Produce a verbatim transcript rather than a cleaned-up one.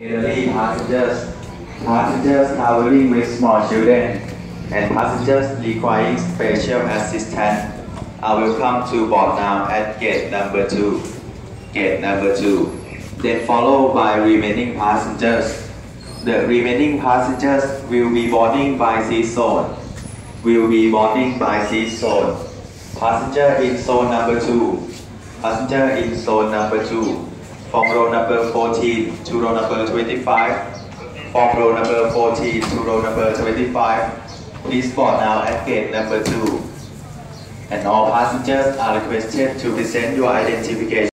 Passengers, passengers traveling with small children and passengers requiring special assistance are welcome to board now at gate number two. Gate number two, then followed by remaining passengers. The remaining passengers will be boarding by sea zone. Will be boarding by sea zone. Passenger in zone number two. Passenger in zone number two. From row number fourteen to row number twenty-five, from row number fourteen to row number twenty-five, please board now at gate number two. And all passengers are requested to present your identification.